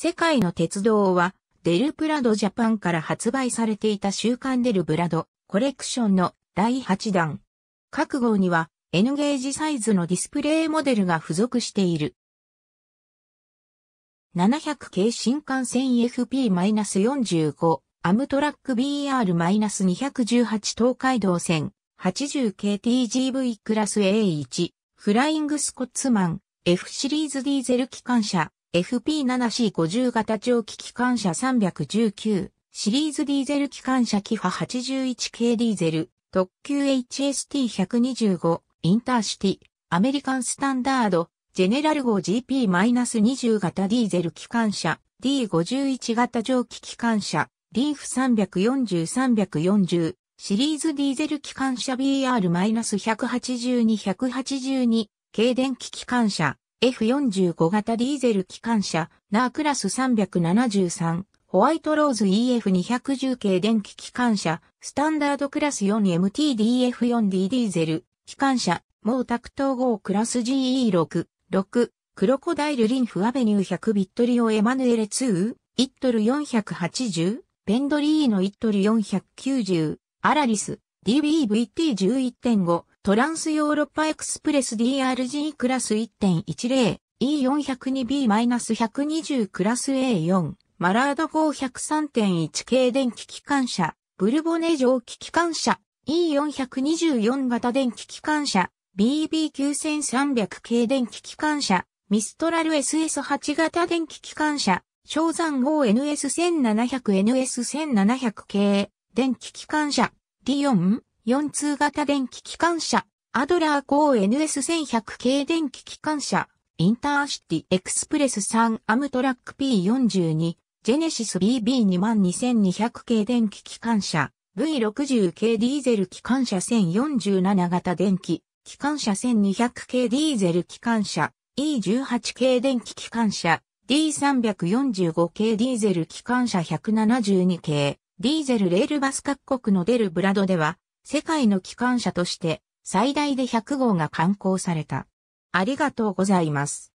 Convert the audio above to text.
世界の鉄道は、デルプラドジャパンから発売されていた週刊デルブラドコレクションの第8弾。各号には N ゲージサイズのディスプレイモデルが付属している。700系新幹線 FP-45、アムトラック BR-218 東海道線、80系 TGV クラス A1、フライングスコッツマン、F シリーズディーゼル機関車。FP7C50 型蒸気機関車319、シリーズディーゼル機関車キファ81系ディーゼル、特急 HST125、インターシティ、アメリカンスタンダード、ジェネラル号 GP-20 型ディーゼル機関車、D51 型蒸気機関車、リーフ340-340、シリーズディーゼル機関車 BR-182-182 系電気機関車、F45 型ディーゼル機関車、NER クラス373、ホワイトローズ EF210 系電気機関車、スタンダードクラス 4MTDF4D ディーゼル、機関車、毛沢東号クラス GE6、6、クロコダイルリンフアベニュー100ビットリオエマヌエレ2、イットル480、ペンドリーノイットル490、アラリス、DB VT 11.5、トランスヨーロッパエクスプレス DRG クラス 1.10、E402B-120 クラス A4、マラード 503.1 系電気機関車、ブルボネ蒸気機関車、E424 型電気機関車、BB9300 系電気機関車、ミストラル SS8 型電気機関車、昇山号 NS1700 NS1700 系電気機関車、D4、4通型電気機関車、アドラー号 NS1100 系電気機関車、インターシティエクスプレス3アムトラック P42、ジェネシス BB22200 系電気機関車、V60 系ディーゼル機関車1047型電気、機関車1200系ディーゼル機関車、E18 系電気機関車、D345 系ディーゼル機関車172系、ディーゼルレールバス各国のデルブラドでは、世界の機関車として最大で100号が刊行された。ありがとうございます。